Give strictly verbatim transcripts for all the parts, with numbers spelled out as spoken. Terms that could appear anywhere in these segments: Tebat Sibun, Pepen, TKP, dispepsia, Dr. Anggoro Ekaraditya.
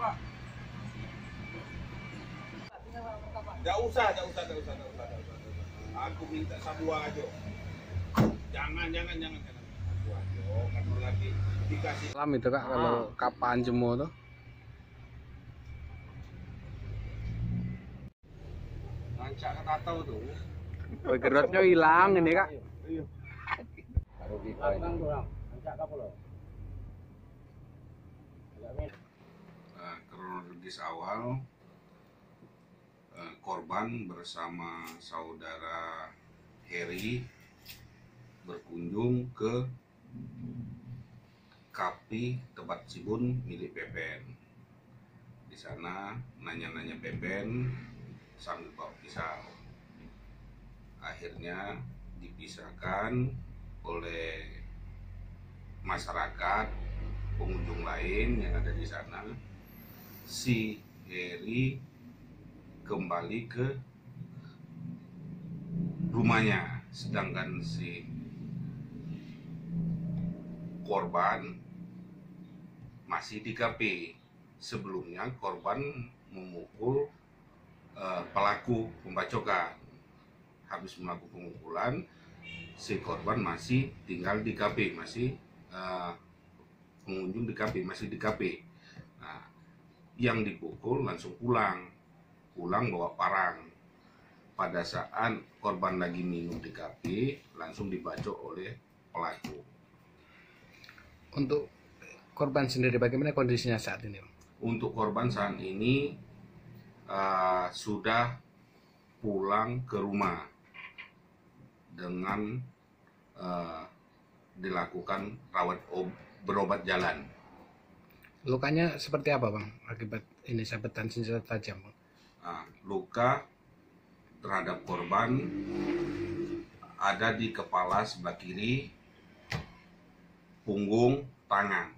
Pak. Enggak usah, enggak usah, enggak usah, enggak usah, usah. Aku minta satu aja. Jangan, jangan, jangan. Satu aja, kan lagi dikasih. Salam itu Kak, kalau ah. Kapan jemo tuh? Rancak ketatau tuh. Oh, gerotnya hilang ini Kak. Iya. Baru kita. Rancak apa lo? Nah, kronologis awal eh, korban bersama saudara Heri berkunjung ke Kapi Tebat Sibun milik Pepen. Di sana nanya-nanya Pepen sambil bawa pisau. Akhirnya dipisahkan oleh masyarakat pengunjung lain yang ada di sana. Si Heri kembali ke rumahnya, sedangkan si korban masih di K P. Sebelumnya korban memukul uh, pelaku pembacokan. Habis melakukan pemukulan, si korban masih tinggal di K P, masih uh, pengunjung di K P, masih di K P. Nah, yang dipukul langsung pulang pulang bawa parang. Pada saat korban lagi minum di K P, langsung dibacok oleh pelaku. Untuk korban sendiri bagaimana kondisinya saat ini? Untuk korban saat ini uh, sudah pulang ke rumah dengan uh, dilakukan rawat ob berobat jalan. Lukanya seperti apa Bang akibat ini sabetan senjata tajam? Nah, luka terhadap korban ada di kepala sebelah kiri, punggung, tangan.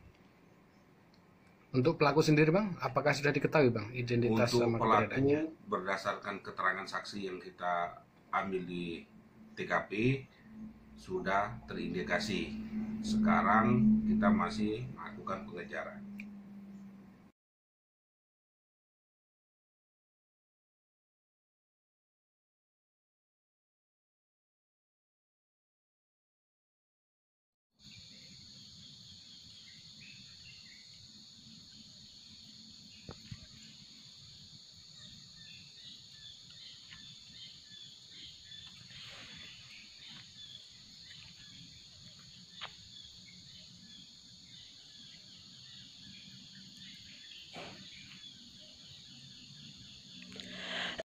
Untuk pelaku sendiri Bang, apakah sudah diketahui Bang identitas sama keberadaannya? Untuk pelaku berdasarkan keterangan saksi yang kita ambil di T K P sudah terindikasi. Sekarang kita masih melakukan pengejaran.